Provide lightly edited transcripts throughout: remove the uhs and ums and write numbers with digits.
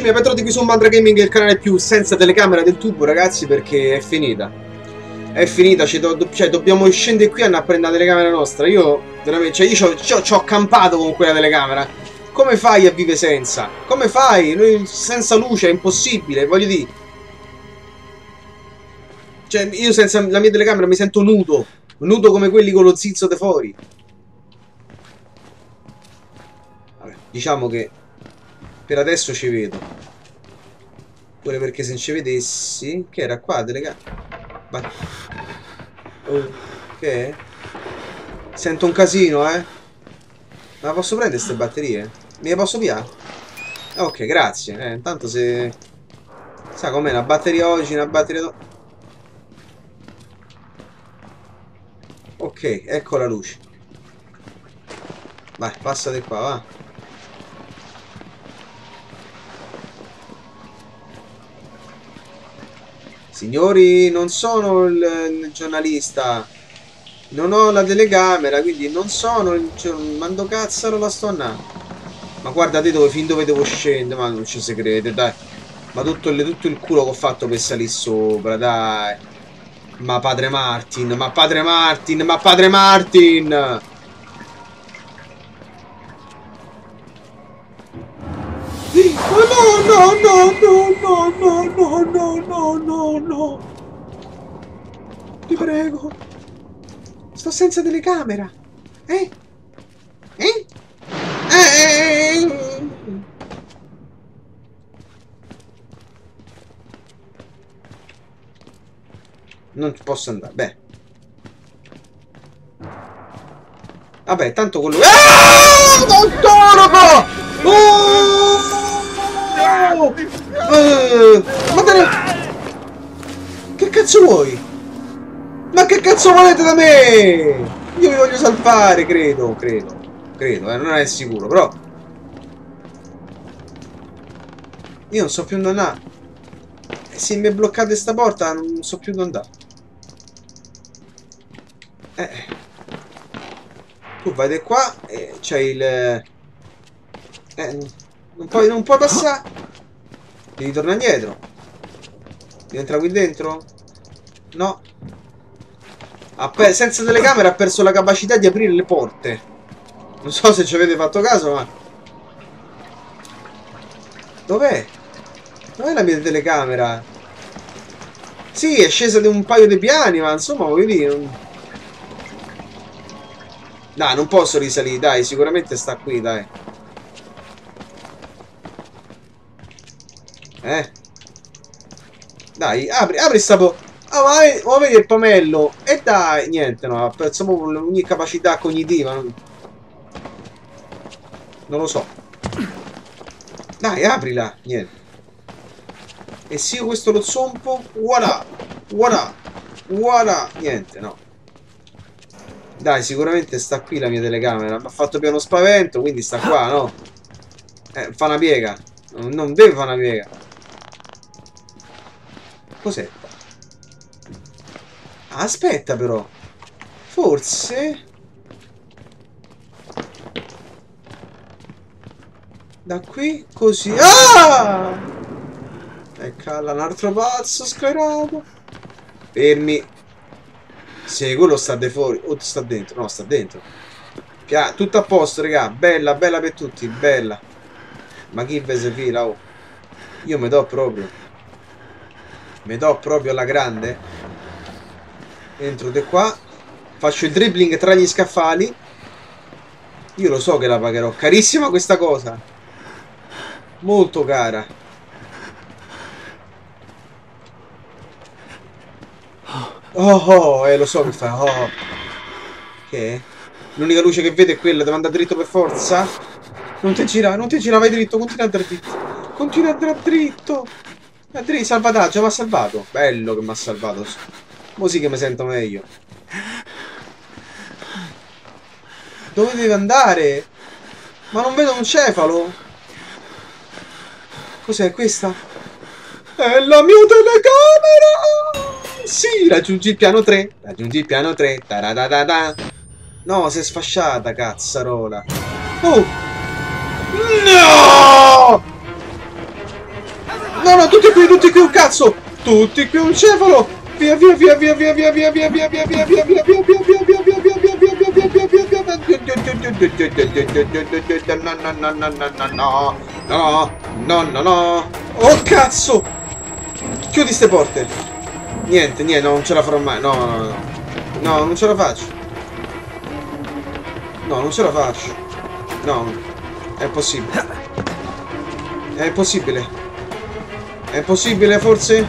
amici, mi bentornati qui su Mandra Gaming, il canale più senza telecamera del tubo, ragazzi, perché è finita. È finita, cioè dobbiamo scendere qui e andare a prendere la telecamera nostra. Io, veramente, cioè io ci ho campato con quella telecamera. Come fai a vivere senza? Come fai? Noi senza luce è impossibile, voglio dire. Cioè, io senza la mia telecamera mi sento nudo. Nudo come quelli con lo zizzo de fuori. Vabbè, diciamo che per adesso ci vedo. Pure perché se non ci vedessi... Che era qua, telecamera? Che? Sento un casino, eh? Ma posso prendere queste batterie? Me le posso via? Ok, grazie. Intanto se... Sa com'è, una batteria oggi, una batteria dopo. Ok, ecco la luce. Vai, passa di qua, va. Signori, non sono il giornalista. Non ho la telecamera, quindi non sono... Cioè, mando cazzaro la sto andando. Ma guardate dove, fin dove devo scendere. Ma non ci si crede, dai. Ma tutto il culo che ho fatto per salire sopra, dai. Ma padre Martin, ma padre Martin, ma padre Martin! Sì. Oh, no, no, no, no, no, no, no, no, no, no. Ti prego. Sto senza telecamera. Eh? Eh? Non ci posso andare. Beh. Vabbè, tanto quello... Ah! Autonomo! Oh! Ma te ne... Che cazzo vuoi? Ma che cazzo volete da me? Io vi voglio salvare, credo, non è sicuro, però. Io non so più dove andare. Se mi bloccate sta porta non so più dove andare. Tu vai da qua e c'è il... non puoi passare. Devi tornare indietro. Devi entrare qui dentro? No. Senza telecamera ha perso la capacità di aprire le porte. Non so se ci avete fatto caso, ma... Dov'è? Dov'è la mia telecamera? Sì, è scesa di un paio di piani, ma insomma, voglio dire... Non... Dai, non posso risalire, dai, sicuramente sta qui, dai. Dai, apri sta porta. Ah, ma vedi il pomello. E dai, niente, no, ha perso proprio ogni capacità cognitiva. Non lo so. Dai, aprila. Niente. E se io questo lo zompo, voilà, voilà, voilà. Niente, no. Dai, sicuramente sta qui la mia telecamera. Mi ha fatto piano spavento, quindi sta qua, no? Fa una piega. Non deve fare una piega. Cos'è? Aspetta però. Forse... Da qui così... Ah! E cala un altro pazzo sclerato. Fermi. Se quello sta di fuori... O sta dentro. No, sta dentro. Tutto a posto, raga. Bella, bella per tutti. Bella. Ma chi ve se fila, oh. Io mi do proprio. Mi do proprio alla grande. Entro di qua. Faccio il dribbling tra gli scaffali. Io lo so che la pagherò. Carissima questa cosa. Molto cara. Lo so che fa. Che? L'unica luce che vedo è quella. Devo andare dritto per forza. Non ti gira, non ti gira. Vai dritto. Continua a andare dritto. Continua a andare dritto. Salvataggio. Mi ha salvato. Bello che mi ha salvato. Mo sì che mi sento meglio. Dove deve andare? Ma non vedo un cefalo. Cos'è questa? È la mia telecamera. Sì, raggiungi il piano 3. Raggiungi il piano 3. Taradadada. No, si è sfasciata, cazzarola. Oh. No! No, no, tutti qui, un cazzo! Tutti qui, un cefalo! Via, via, via, via, via, via, via, via, via, via, via, via, via, via, via, via, via, via, via, no, oh cazzo! Chiudi ste porte! Niente, niente, non ce la farò mai, no, no, no. No, non ce la faccio. No, non ce la faccio. No, è impossibile. È impossibile. È impossibile, forse?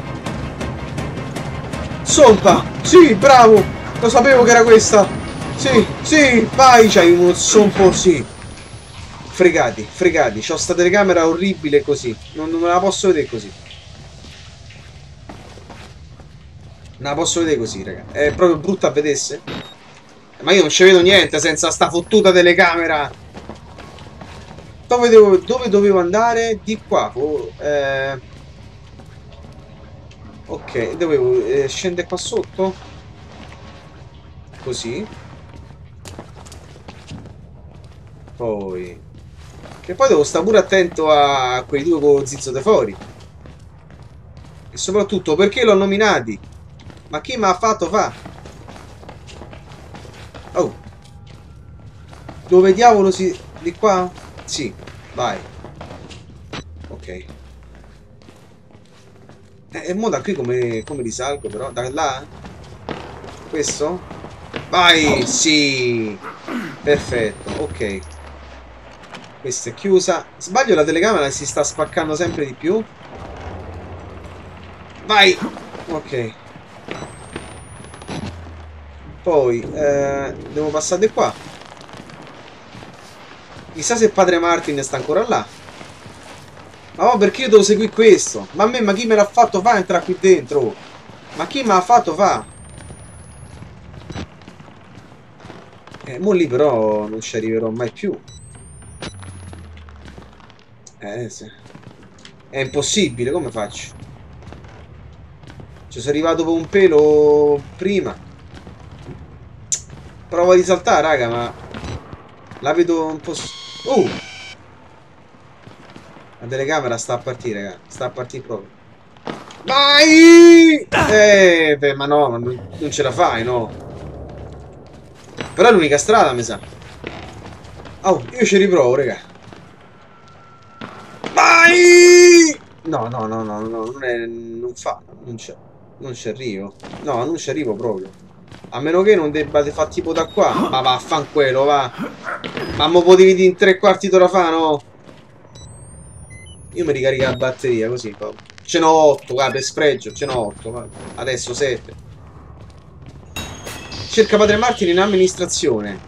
Sompa! Sì, bravo! Lo sapevo che era questa! Sì, sì, vai, c'hai uno sompo, sì! Fregati, fregati, c'ho sta telecamera orribile così. Non me la posso vedere così. Non la posso vedere così, raga. È proprio brutta a vedersi. Ma io non ci vedo niente senza sta fottuta telecamera. Dove dovevo andare? Di qua. Ok, dovevo scendere qua sotto. Così. Poi. Che poi devo stare pure attento a quei due con zizzotefori. E soprattutto perché l'ho nominati? Ma chi mi ha fatto fa? Oh! Dove diavolo si... Di qua? Sì, vai. Ok. E mo da qui come risalgo però? Da là? Questo? Vai! Sì! Perfetto, ok. Questa è chiusa. Sbaglio, la telecamera si sta spaccando sempre di più. Vai! Ok. Poi, devo passare di qua. Chissà se padre Martin sta ancora là. Ma no, perché io devo seguire questo? Ma a me, ma chi me l'ha fatto fa entrare qui dentro? Ma chi me l'ha fatto fa? Mo lì però non ci arriverò mai più. Sì. È impossibile, come faccio? Ci sono arrivato con un pelo prima. Provo a risaltare, raga, ma la vedo un po'... La telecamera sta a partire, raga. Sta a partire proprio. Vai! Beh, ma no, non ce la fai, no. Però è l'unica strada, mi sa. Oh, io ci riprovo, raga. Vai! No, no, no, no, no, non fa, non ci arrivo. No, non ci arrivo proprio. A meno che non debba fare tipo da qua. Ma vaffanculo, va. Ma mo potevi dire in 3/4 d'ora fa, no? Io mi ricarico la batteria così. Ce n'ho 8, guarda, per sfregio. Ce n'ho 8, adesso 7. Cerca padre Martin in amministrazione.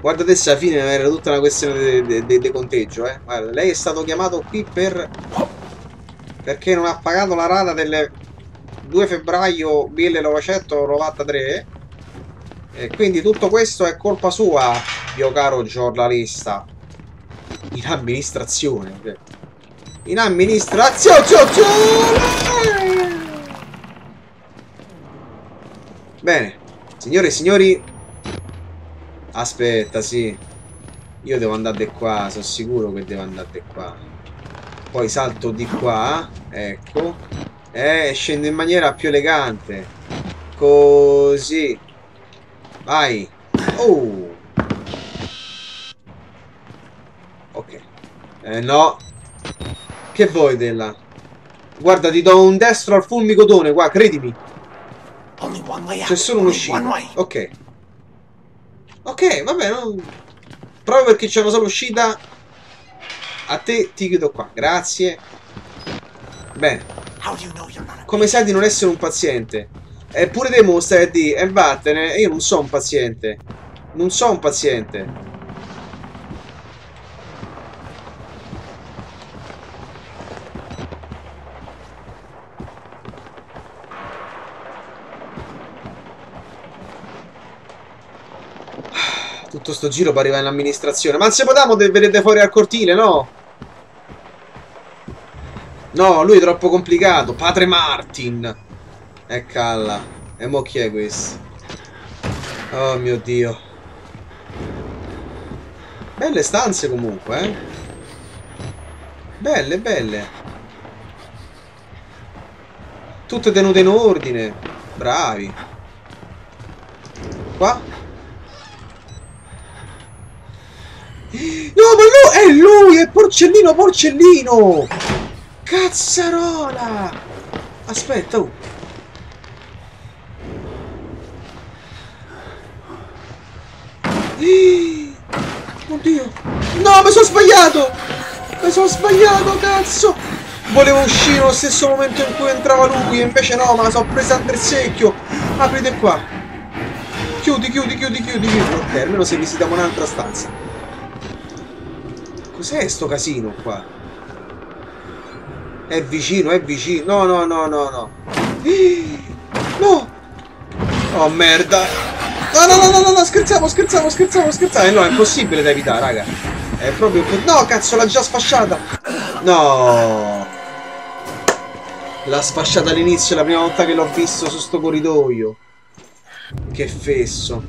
Guarda adesso, alla fine era tutta una questione di conteggio, eh. Guarda, lei è stato chiamato qui per... perché non ha pagato la rata del 2 febbraio 1993. E quindi tutto questo è colpa sua, mio caro giornalista. In amministrazione. Okay. In amministrazione! Bene, signore e signori. Aspetta, sì. Io devo andare di qua, sono sicuro che devo andare di qua. Poi salto di qua, ecco. E scendo in maniera più elegante. Così. Vai! Oh! Ok. No! Che vuoi della? Guarda, ti do un destro al fulmicotone, qua, credimi! C'è solo un'uscita. Ok. Ok, vabbè, no. Proprio perché c'è una sola uscita. A te ti chiudo qua, grazie. Bene. Come sai di non essere un paziente? Eppure te mo stai a dire, e vattene, io non sono un paziente. Non sono un paziente. Tutto sto giro per arrivare in amministrazione. Ma se potamo vedete fuori al cortile, no? No, lui è troppo complicato. Padre Martin. E calla. E mo chi è questo? Oh mio dio. Belle stanze comunque, eh. Belle, belle. Tutto è tenuto in ordine. Bravi. Qua. No, ma lui è porcellino, porcellino. Cazzarola. Aspetta, oh. Oddio. No, mi sono sbagliato. Mi sono sbagliato, cazzo. Volevo uscire allo stesso momento in cui entrava lui. Invece no, ma la sono presa al secchio. Aprite qua. Chiudi, chiudi, chiudi, chiudi, chiudi. Ok, almeno se visitiamo un'altra stanza. Cos'è sto casino qua? È vicino, è vicino. No, no, no, no, no. No. Oh, merda. No, no, no, no, no, no, scherziamo, scherziamo, scherziamo, scherziamo. No, è impossibile da evitare, raga. È proprio... No, cazzo, l'ha già sfasciata. No. L'ha sfasciata all'inizio, è la prima volta che l'ho visto su sto corridoio. Che fesso.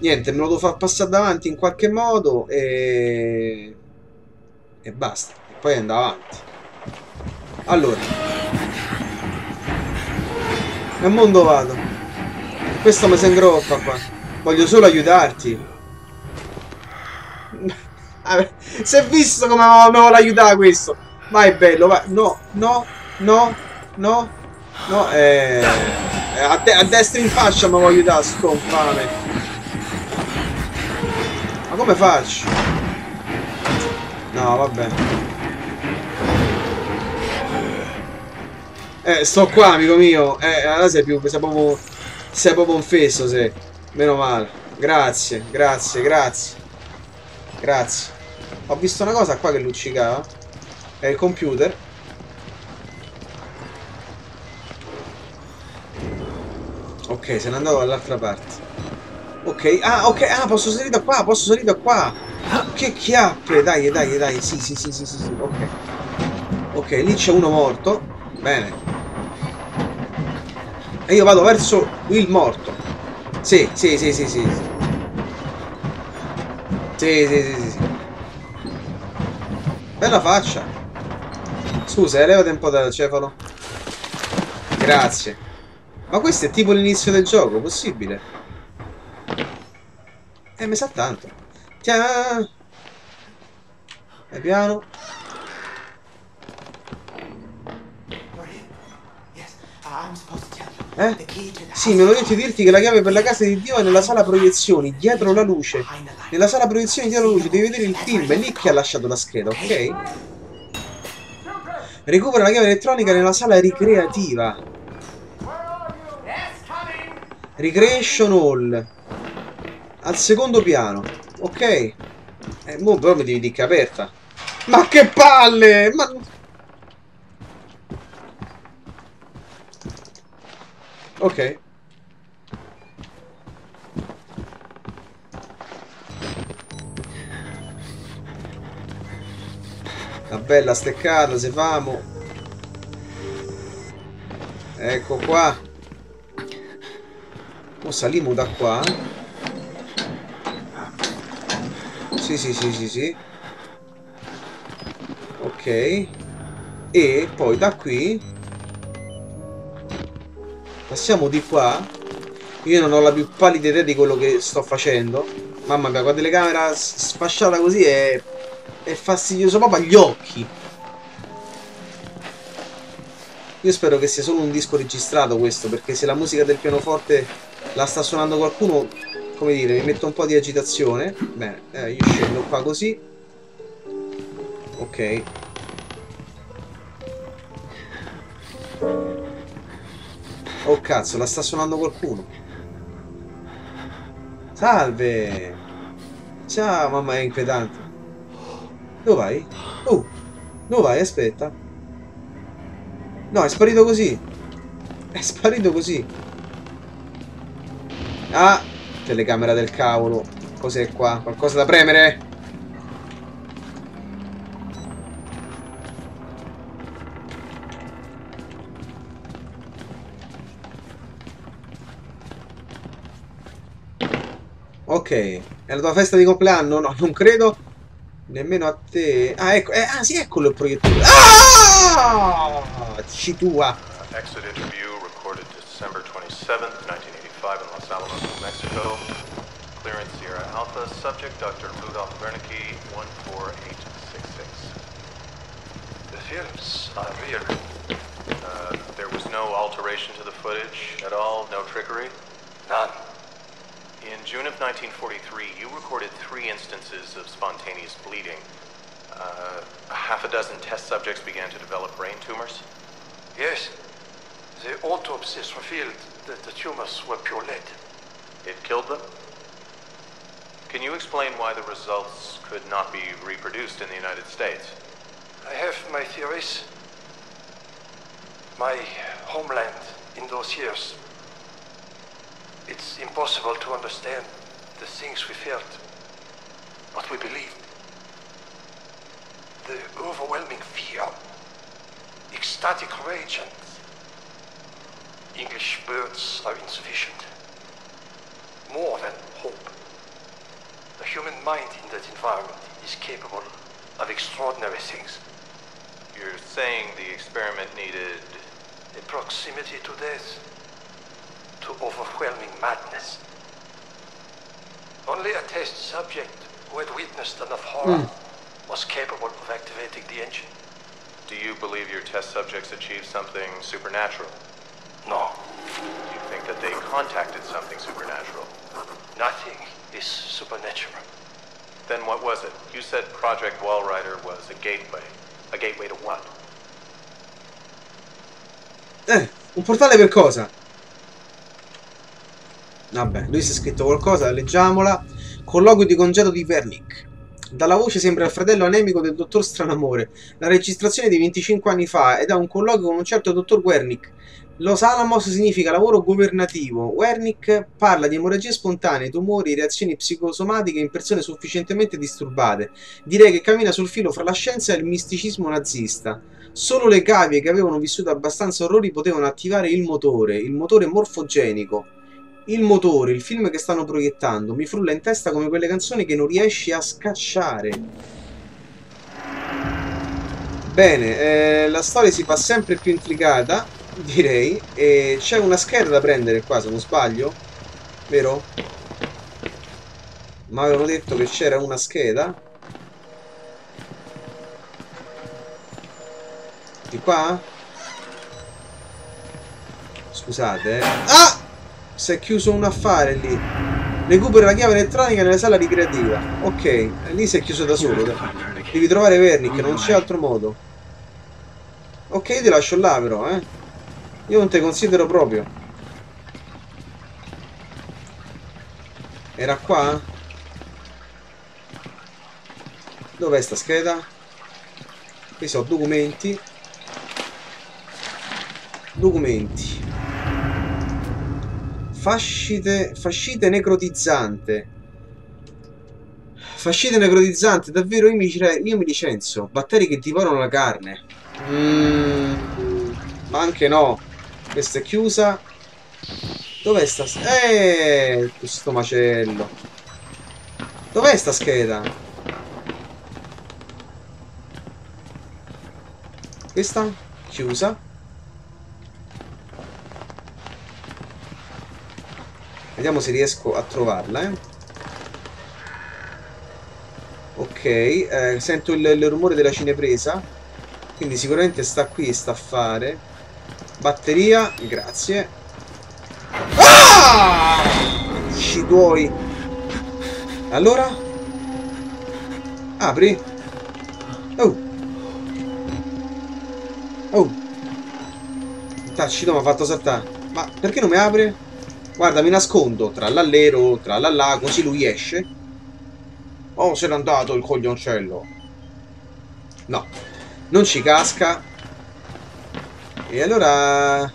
Niente, me lo devo far passare davanti in qualche modo e... E basta. E poi andiamo avanti. Allora. E al mondo vado. Questo mi sembra troppo qua. Voglio solo aiutarti. Si è visto come mi vuole aiutare questo. Vai bello, vai. No, no, no, no, no. A destra in faccia mi vuole aiutare, sto infame. Ma come faccio? No, vabbè. Sto qua, amico mio. Allora sei più... Sei proprio... Sei proprio un fesso, sei. Meno male. Grazie, grazie, grazie. Grazie. Ho visto una cosa qua che luccicava. È il computer. Ok, se ne andavo dall'altra parte. Ok, ah, ok, ah, posso salire da qua, posso salire da qua. Che chiappe, dai, dai, dai. Sì, sì, sì, sì, sì, sì. Ok. Ok, lì c'è uno morto. Bene. E io vado verso il morto. Sì, sì, sì, sì, sì. Sì, sì, sì, sì. Bella faccia. Scusa, levati un po' dal cefalo. Grazie. Ma questo è tipo l'inizio del gioco, possibile? Mi sa tanto. Tiens. E piano. Eh? Sì, me l'ho detto di dirti che la chiave per la casa di Dio è nella sala proiezioni, dietro la luce. Nella sala proiezioni, dietro la luce, devi vedere il film, è lì che ha lasciato la scheda, ok? Recupera la chiave elettronica nella sala ricreativa. Recreation Hall. Al secondo piano, ok? Mo però mi devi dire che è aperta. Ma che palle! Ma... Ok. La bella steccata, se famo. Ecco qua. O saliamo da qua. Sì, sì, sì, sì, sì. Ok. E poi da qui... Passiamo di qua. Io non ho la più pallida idea di quello che sto facendo. Mamma mia, con la telecamera sfasciata così è fastidioso proprio agli occhi. Io spero che sia solo un disco registrato questo, perché se la musica del pianoforte la sta suonando qualcuno, come dire, mi metto un po' di agitazione. Bene, io scendo qua così. Ok. Oh cazzo, la sta suonando qualcuno. Salve. Ciao, mamma, è inquietante. Dove vai? Oh, dove vai? Aspetta. No, è sparito così. È sparito così. Ah, telecamera del cavolo. Cos'è qua? Qualcosa da premere? Ok, è la tua festa di compleanno? No, non credo nemmeno a te. Ah, ecco, ah sì, eccolo il proiettore. Ah! Ci tua. Exit interview recorded December 27th, 1985 in Los Alamos, New Mexico. Clearance Sierra Alpha. Subject, Dr. Ludolf Wernicke, 14866. The films are real. There was no alteration to the footage at all, no trickery? None. In June of 1943, you recorded 3 instances of spontaneous bleeding. Half a dozen test subjects began to develop brain tumors? Yes. The autopsies revealed that the tumors were pure lead. It killed them? Can you explain why the results could not be reproduced in the United States? I have my theories. My homeland in those years. It's impossible to understand the things we felt, what we believed. The overwhelming fear, ecstatic rage, and English words are insufficient. More than hope. The human mind in that environment is capable of extraordinary things. You're saying the experiment needed a proximity to death, to overwhelming madness. Only a test subject who had witnessed enough horror was capable of activating the engine. Do you believe your test subjects achieved something supernatural? No. Do you think that they contacted something supernatural? Nothing is supernatural. Then what was it? You said Project Wallrider was a gateway. A gateway to what? Un portale per cosa? Vabbè, lui si è scritto qualcosa, leggiamola. Colloquio di congedo di Wernicke. Dalla voce sembra il fratello anemico del dottor Stranamore. La registrazione di 25 anni fa è da un colloquio con un certo dottor Wernicke. Los Alamos significa lavoro governativo. Wernicke parla di emorragie spontanee, tumori, reazioni psicosomatiche in persone sufficientemente disturbate. Direi che cammina sul filo fra la scienza e il misticismo nazista. Solo le cavie che avevano vissuto abbastanza orrori potevano attivare il motore morfogenico. Il motore, il film che stanno proiettando, mi frulla in testa come quelle canzoni che non riesci a scacciare. Bene, la storia si fa sempre più intricata, direi, e c'è una scheda da prendere qua, se non sbaglio, vero? Ma avevano detto che c'era una scheda. Di qua? Scusate. Ah! Si è chiuso un affare lì. Recupera la chiave elettronica nella sala ricreativa. Ok, lì si è chiuso da solo. Devi trovare Wernicke, non c'è altro modo. Ok, io ti lascio là però, eh. Io non te considero proprio. Era qua? Dov'è sta scheda? Qui sono documenti. Documenti. Fascite necrotizzante. Fascite necrotizzante, davvero io mi licenzo. Batteri che divorano la carne. Ma anche no. Questa è chiusa. Dov'è sta scheda? Questo macello. Dov'è sta scheda? Questa? Chiusa. Vediamo se riesco a trovarla, eh. Ok, sento il rumore della cinepresa. Quindi sicuramente sta qui, sta a fare. Batteria, grazie. Ah! Ci tuoi. Allora? Apri. Oh. Oh. Tacito, mi ha fatto saltare. Ma perché non mi apre? Guarda, mi nascondo tra l'allero, tra l'allà, così lui esce. Oh, se n'è andato il coglioncello. No, non ci casca. E allora...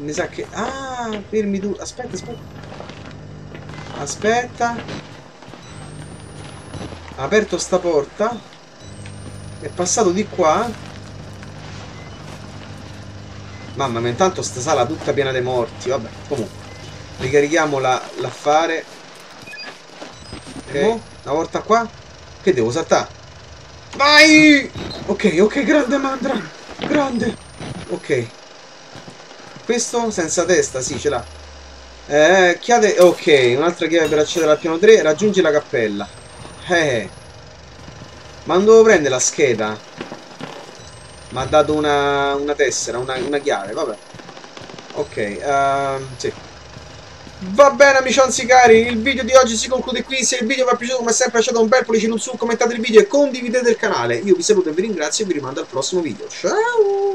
mi sa che... ah, fermi tu... aspetta, aspetta. Aspetta. Ha aperto sta porta. È passato di qua. Mamma mia, intanto sta sala tutta piena di morti. Vabbè, comunque ricarichiamo l'affare. Okay. Una volta qua. Che devo saltare? Vai! Ok, ok, grande Mandra. Grande. Ok. Questo senza testa, sì, ce l'ha. Chiave, ok, un'altra chiave per accedere al piano 3. Raggiungi la cappella. Ma non devo prendere la scheda. Mi ha dato una tessera, una chiave, vabbè. Ok, sì. Va bene, amicionzi cari, il video di oggi si conclude qui. Se il video vi è piaciuto, come sempre, lasciate un bel pollice in su, commentate il video e condividete il canale. Io vi saluto e vi ringrazio e vi rimando al prossimo video. Ciao!